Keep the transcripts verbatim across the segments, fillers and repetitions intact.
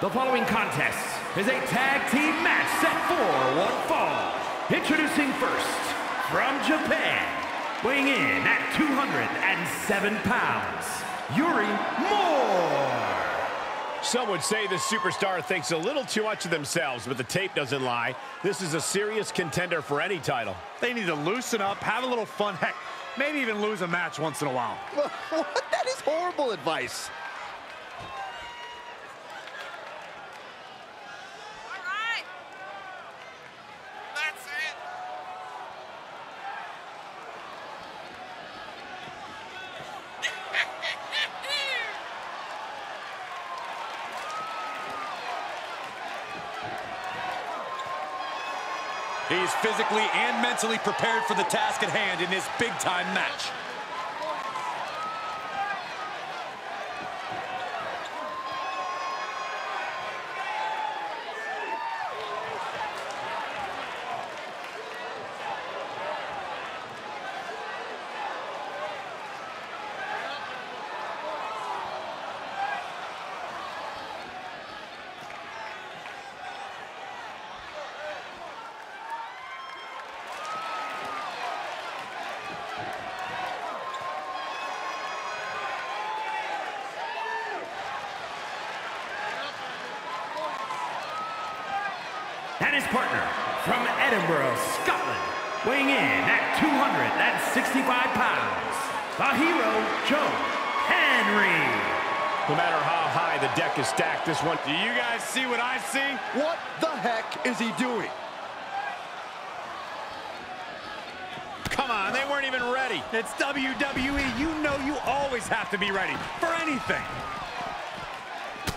The following contest is a tag team match set for one fall. Introducing first, from Japan, weighing in at two hundred seven pounds, Yuri Moore. Some would say the superstar thinks a little too much of themselves, but the tape doesn't lie. This is a serious contender for any title. They need to loosen up, have a little fun, heck, maybe even lose a match once in a while. What? That is horrible advice. He's physically and mentally prepared for the task at hand in this big-time match. And his partner, from Edinburgh, Scotland, weighing in at two hundred sixty-five pounds, the hero, Joe Hendry. No matter how high the deck is stacked, this one... Do you guys see what I see? What the heck is he doing? Come on, they weren't even ready. It's W W E. You know you always have to be ready for anything.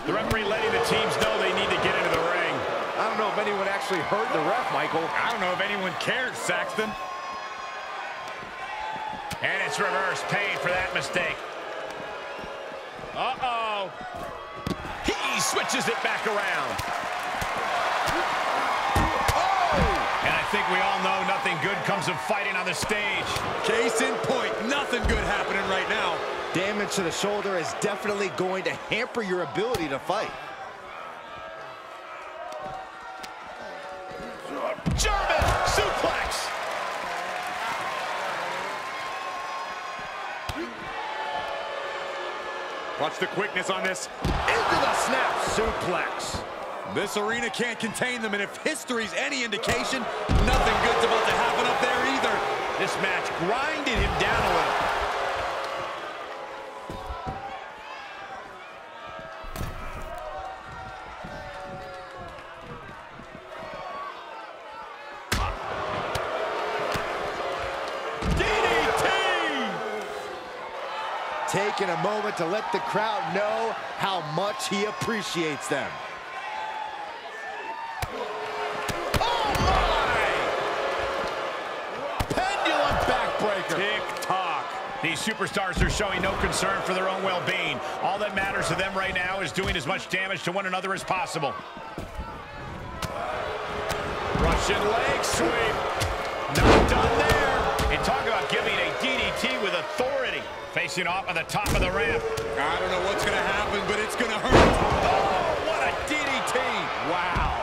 The referee letting the teams know they need to get into the ring. I don't know if anyone actually heard the ref, Michael. I don't know if anyone cares, Saxton. And it's reverse pain for that mistake. Uh-oh. He switches it back around. Oh! And I think we all know nothing good comes of fighting on the stage. Case in point, nothing good happening right now. Damage to the shoulder is definitely going to hamper your ability to fight. German suplex. Watch the quickness on this. Into the snap suplex. This arena can't contain them, and if history's any indication, nothing good's about to happen up there either. This match grinded him down a little. Taking a moment to let the crowd know how much he appreciates them. Oh my! Pendulum backbreaker. Tick-tock. These superstars are showing no concern for their own well-being. All that matters to them right now is doing as much damage to one another as possible. Russian leg sweep. Not done there. And talk about giving a D D T with authority. Facing off on the top of the ramp. I don't know what's going to happen, but it's going to hurt. Oh, what a D D T. Wow.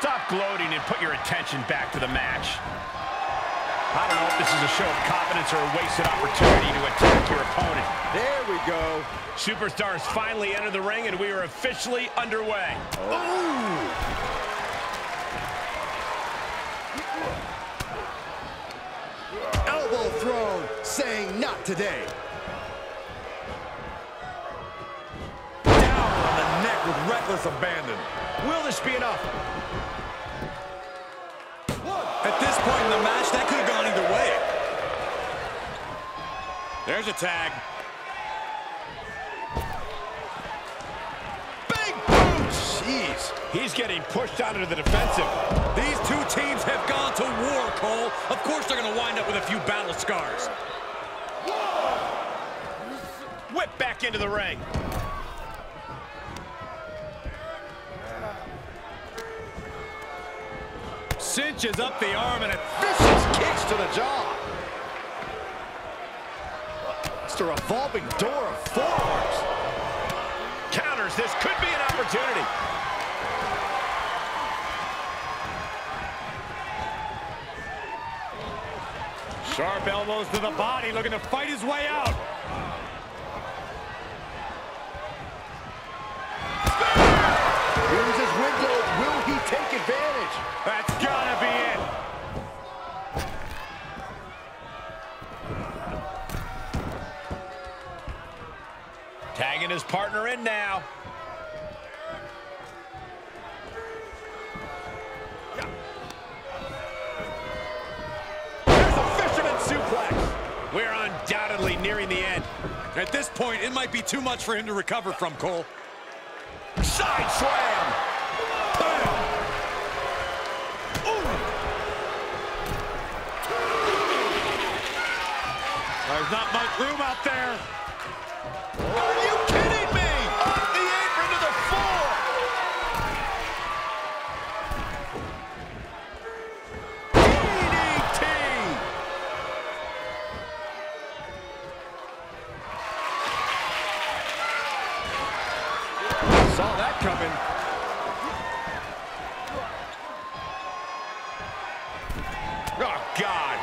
Stop gloating and put your attention back to the match. I don't know if this is a show of confidence or a wasted opportunity to attack your opponent. There we go. Superstars finally enter the ring, and we are officially underway. Oh. Ooh. Throne saying not today. Down on the neck with reckless abandon. Will this be enough? At this point in the match, that could have gone either way. There's a tag. Big boom! Jeez. He's getting pushed out into the defensive. These two teams have gone to war, Cole. Of course they're going to wind up with a few battle scars. Whoa. Whip back into the ring. Cinches up the arm and a vicious kicks to the jaw. Buster, a revolving door of forearms. Counters, this could be an opportunity. Sharp elbows to the body, looking to fight his way out. Here's his window. Will he take advantage? That's gotta be it. Tagging his partner in now. There's a fisherman suplex. We're undoubtedly nearing the end. At this point, it might be too much for him to recover from, Cole. Side slam! Bam! Ooh. There's not much room out there. Are you kidding me? Off the apron to the floor! D D T! Saw that coming. Oh, God.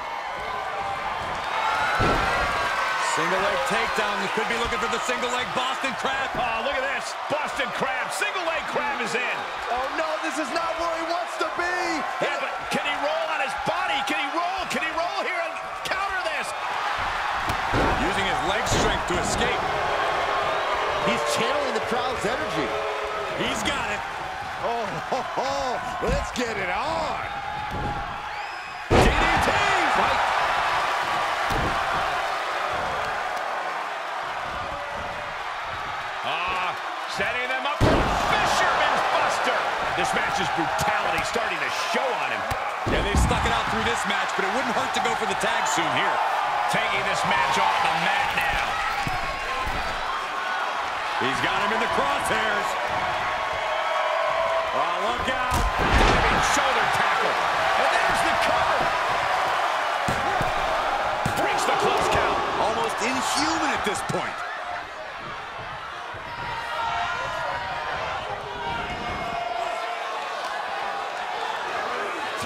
Single leg takedown. You could be looking for the single leg Boston Crab. Oh, look at this. Boston Crab. Single leg Crab is in. Oh, no. This is not where he wants to be. Yeah, but can he roll on his body? Can he roll? Can he roll here and counter this? Using his leg strength to escape. He's channeling the crowd's energy. He's got it. Oh, ho, ho. Let's get it on. D D T! Fight. Ah, setting them up for a fisherman's buster. This match's brutality starting to show on him. Yeah, they've stuck it out through this match, but it wouldn't hurt to go for the tag soon here. Taking this match off the mat now. He's got him in the crosshairs. Oh, look out. Diving shoulder tackle. And there's the cover. Breaks the close count. Almost inhuman at this point.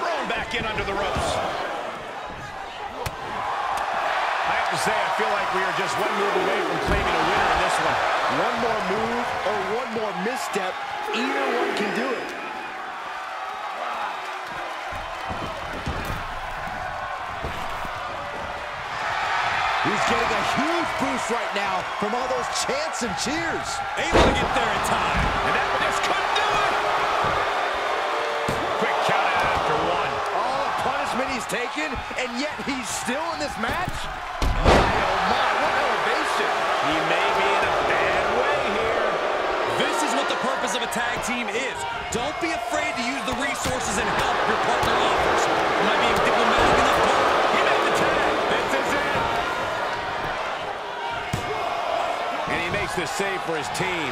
Thrown back in under the ropes. I have to say, I feel like we are just one move away from claiming a winner in this one. One more move or one more misstep, either one can do it. He's getting a huge boost right now from all those chants and cheers. Able to get there in time. And that one just couldn't do it. Quick count out after one. All the punishment he's taken, and yet he's still in this match? My, oh my, what elevation. He may be in a This is what the purpose of a tag team is. Don't be afraid to use the resources and help your partner offers. Am I being diplomatic enough? He made the tag. This is it. And he makes the save for his team.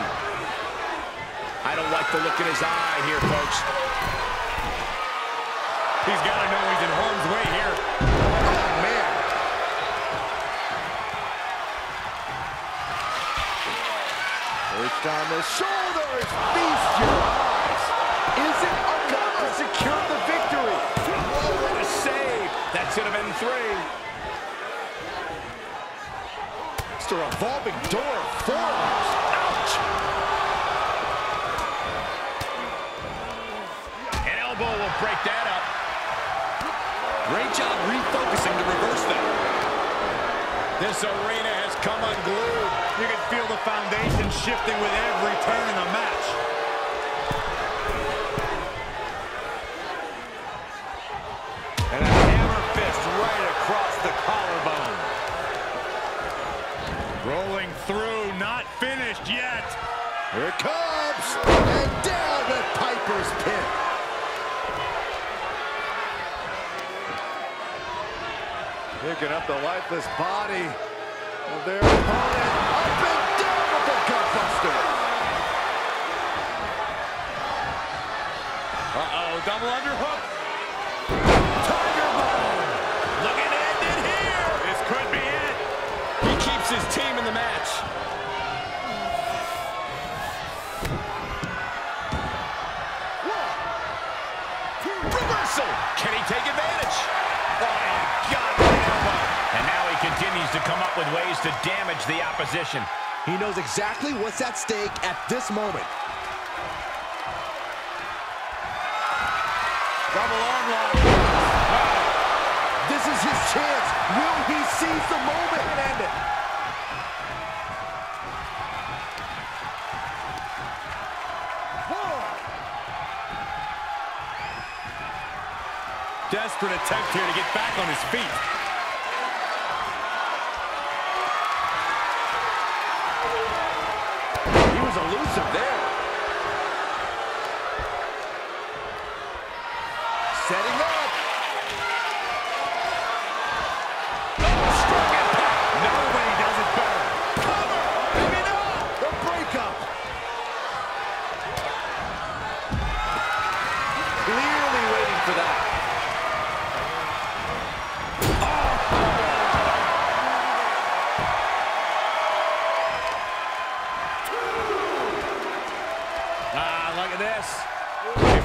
I don't like the look in his eye here, folks. He's got to know he's in harm's way here. Oh, man. On the shoulders, feast your eyes. Is it enough to secure the victory? Oh, what a save. That should have been three. It's the revolving door of forearms. Ouch. An elbow will break that up. Great job refocusing to reverse that. This arena has come unglued. You can feel the foundation shifting with every turn in the match. And a hammer fist right across the collarbone. Rolling through, not finished yet. Here it comes. And down with Piper's pin. Picking up the lifeless body of their opponent. Up and down with the gutbuster. Uh-oh, double underhook. Tiger Bomb. Looking to end it here. This could be it. He keeps his team. come up with ways to damage the opposition. He knows exactly what's at stake at this moment. Double arm lock. This is his chance. Will he seize the moment and end it? One. Desperate attempt here to get back on his feet. He was elusive there. Setting up.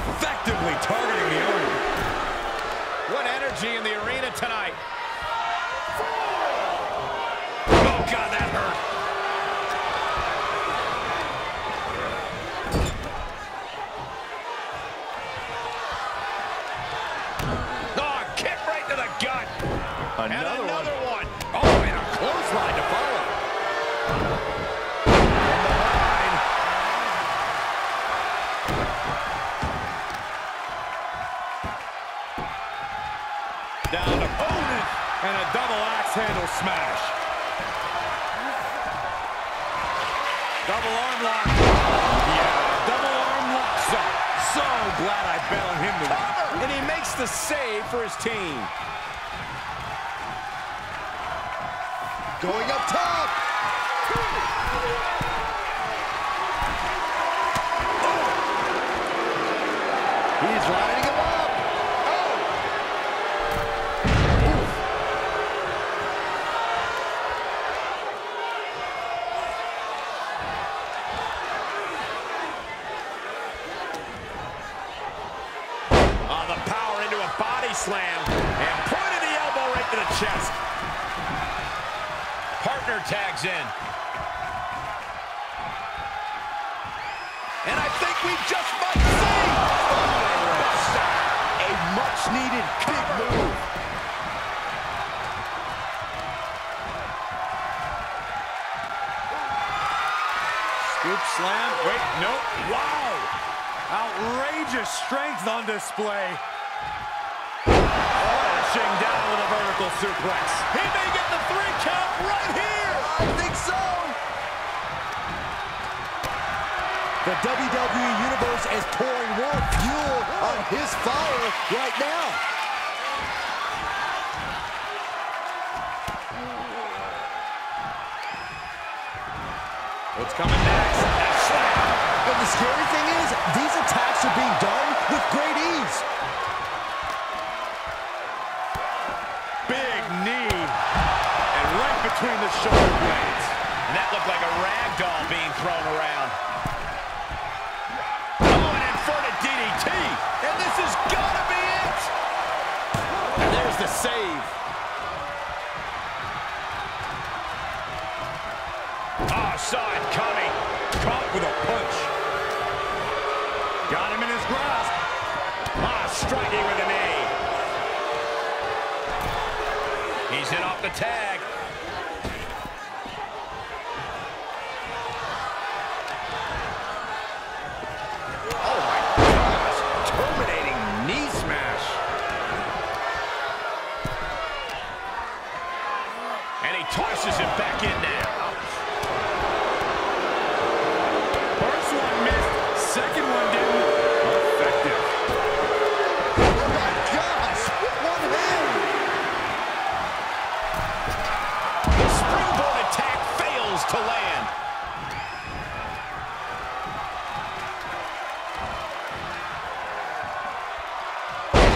Effectively targeting the owner. What energy in the arena tonight. Oh, God, that hurt. Oh, kick right to the gut. Another, another one. one. Oh, and a close line to follow. Down opponent, and a double axe handle smash. Double arm lock. Yeah, double arm lock. So, so glad I bet on him to win. And he makes the save for his team. Going up top. Oh. He's lining him up. Slam and pointed the elbow right to the chest. Partner tags in. And I think we just might see oh, a much needed big move. Scoop slam. Wait, nope. Wow. Outrageous strength on display. Down with a vertical suplex. He may get the three count right here. I think so. The W W E Universe is pouring more fuel on his fire right now. What's coming next? And the scary thing is, these attacks are being done with great ease. Between the shoulder blades. And that looked like a rag doll being thrown around. Going in for the D D T. And this is gonna be it. And there's the save. Oh, saw it coming. Caught with a punch. Got him in his grasp. Ah, striking with a knee. He's in off the tag. Tosses it back in there. First one missed. Second one didn't. Effective. Oh my gosh! One hand. The springboard attack fails to land.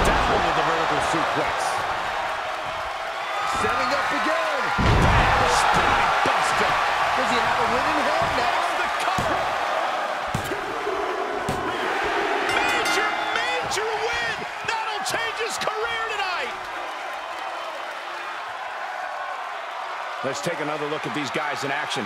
Down with the vertical suplex. Setting up again. Buster. Does he have a winning hand now? There's the cover. Major, major win. That'll change his career tonight. Let's take another look at these guys in action.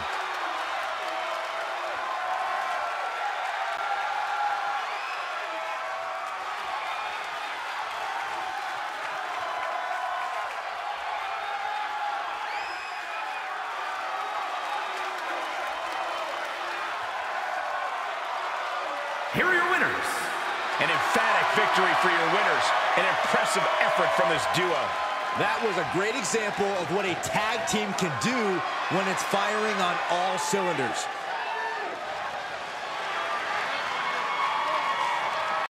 Here are your winners. An emphatic victory for your winners. An impressive effort from this duo. That was a great example of what a tag team can do when it's firing on all cylinders.